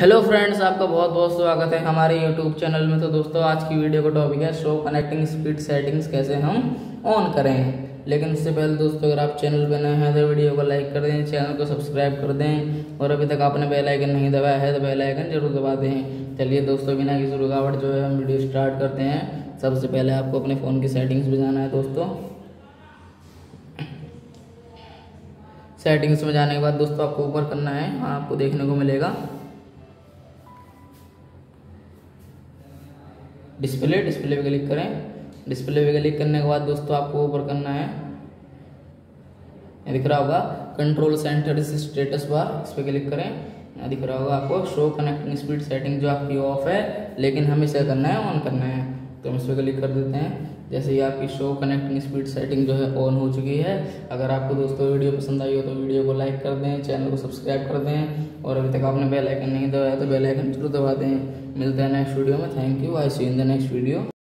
Hello friends, आपका बहुत बहुत स्वागत है हमारे यूट्यूब चैनल में। तो दोस्तों, आज की वीडियो का टॉपिक है शो कनेक्टिंग स्पीड सेटिंग्स कैसे हम ऑन करें। लेकिन इससे पहले दोस्तों, अगर आप चैनल पर नए हैं तो वीडियो को लाइक कर दें, चैनल को सब्सक्राइब कर दें, और अभी तक आपने बेल आइकन नहीं दबाया है तो बेल आइकन जरूर दबा दें। चलिए दोस्तों, बिना किसी रुकावट जो है हम वीडियो स्टार्ट करते हैं। सबसे पहले आपको अपने फ़ोन की सेटिंग्स में जाना है। दोस्तों, सेटिंग्स में जाने के बाद दोस्तों आपको ऊपर करना है, आपको देखने को मिलेगा डिस्प्ले पे क्लिक करें। डिस्प्ले पे क्लिक करने के बाद दोस्तों आपको ऊपर करना है, दिख रहा होगा कंट्रोल सेंटर इस स्टेटस बार, इस पर क्लिक करें। दिख रहा होगा आपको शो कनेक्टिंग स्पीड सेटिंग जो आपकी ऑफ है, लेकिन हमें इसे करना है ऑन करना है, तो हम इस पर क्लिक कर देते हैं। जैसे ही आपकी शो कनेक्टिंग स्पीड सेटिंग जो है ऑन हो चुकी है। अगर आपको दोस्तों वीडियो पसंद आई हो तो वीडियो को लाइक कर दें, चैनल को सब्सक्राइब कर दें, और अभी तक आपने बेल आइकन नहीं दबाया तो बेल आइकन जरूर दबा दें। मिलते हैं नेक्स्ट वीडियो में। Thank you. I see you in the next video.